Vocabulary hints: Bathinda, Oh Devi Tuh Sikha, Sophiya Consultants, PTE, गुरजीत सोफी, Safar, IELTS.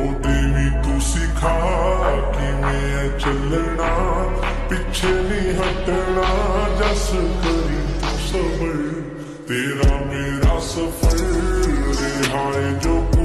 ओ देवी तू सिखा कि मैं चलना पीछे नहीं हटना जस करी तू सबर तेरा मेरा सफर है जो